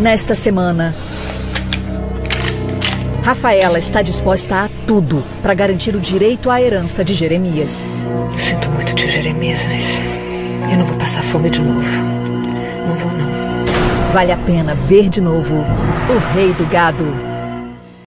nesta semana. Rafaela está disposta a tudo para garantir o direito à herança de Jeremias. Eu sinto muito, tio Jeremias, mas eu não vou passar fome de novo. Não vou, não. Vale a pena ver de novo O Rei do Gado.